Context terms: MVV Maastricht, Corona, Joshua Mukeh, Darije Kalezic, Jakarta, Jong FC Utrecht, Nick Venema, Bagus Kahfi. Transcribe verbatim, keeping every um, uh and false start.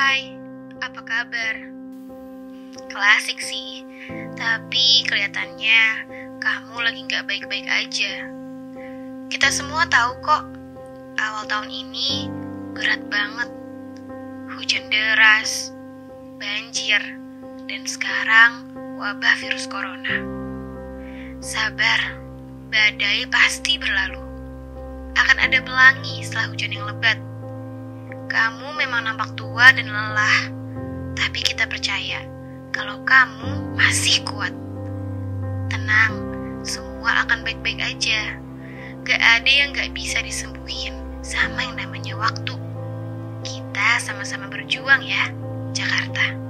Hai, apa kabar? Klasik sih, tapi kelihatannya kamu lagi gak baik-baik aja. Kita semua tahu kok, awal tahun ini berat banget. Hujan deras, banjir, dan sekarang wabah virus corona. Sabar, badai pasti berlalu. Akan ada pelangi setelah hujan yang lebat. Kamu memang nampak tua dan lelah, tapi kita percaya kalau kamu masih kuat. Tenang, semua akan baik-baik aja. Gak ada yang gak bisa disembuhin sama yang namanya waktu. Kita sama-sama berjuang ya, Jakarta.